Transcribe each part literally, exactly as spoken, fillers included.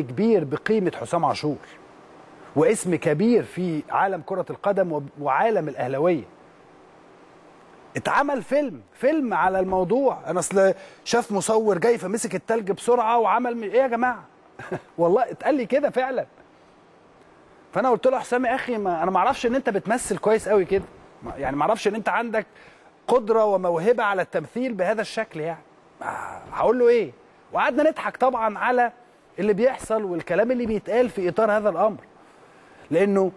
اسم كبير بقيمة حسام عاشور واسم كبير في عالم كرة القدم وعالم الأهلاوية. اتعمل فيلم فيلم على الموضوع. انا اصل شاف مصور جاي فمسك التلج بسرعه وعمل ايه يا جماعه؟ والله اتقال لي كده فعلا. فانا قلت له حسام يا اخي ما انا ما اعرفش ان انت بتمثل كويس قوي كده، يعني ما اعرفش ان انت عندك قدره وموهبه على التمثيل بهذا الشكل، يعني هقول له ايه؟ وقعدنا نضحك طبعا على اللي بيحصل والكلام اللي بيتقال في اطار هذا الامر، لانه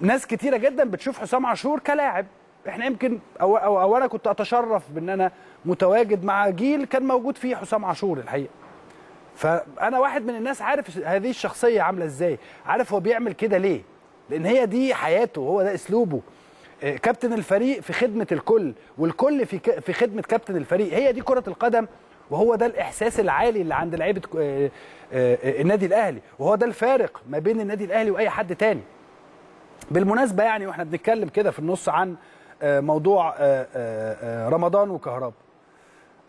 ناس كتيره جدا بتشوف حسام عاشور كلاعب. احنا يمكن او او, أو انا كنت اتشرف بان انا متواجد مع جيل كان موجود فيه حسام عاشور الحقيقه. فانا واحد من الناس عارف هذه الشخصيه عامله ازاي، عارف هو بيعمل كده ليه، لان هي دي حياته، هو ده اسلوبه. كابتن الفريق في خدمه الكل والكل في في خدمه كابتن الفريق، هي دي كره القدم، وهو ده الاحساس العالي اللي عند لعيبه النادي الاهلي، وهو ده الفارق ما بين النادي الاهلي واي حد تاني. بالمناسبه يعني واحنا بنتكلم كده في النص عن موضوع رمضان وكهرباء،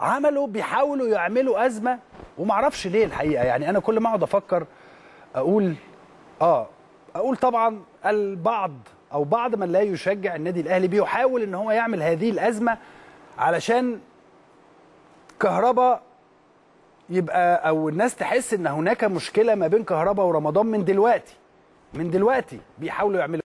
عملوا بيحاولوا يعملوا أزمة ومعرفش ليه الحقيقة. يعني أنا كل ما أقعد أفكر أقول آه أقول طبعا البعض أو بعض من لا يشجع النادي الأهلي بيحاول إن هو يعمل هذه الأزمة علشان كهرباء يبقى، أو الناس تحس إن هناك مشكلة ما بين كهرباء ورمضان من دلوقتي من دلوقتي بيحاولوا يعملوا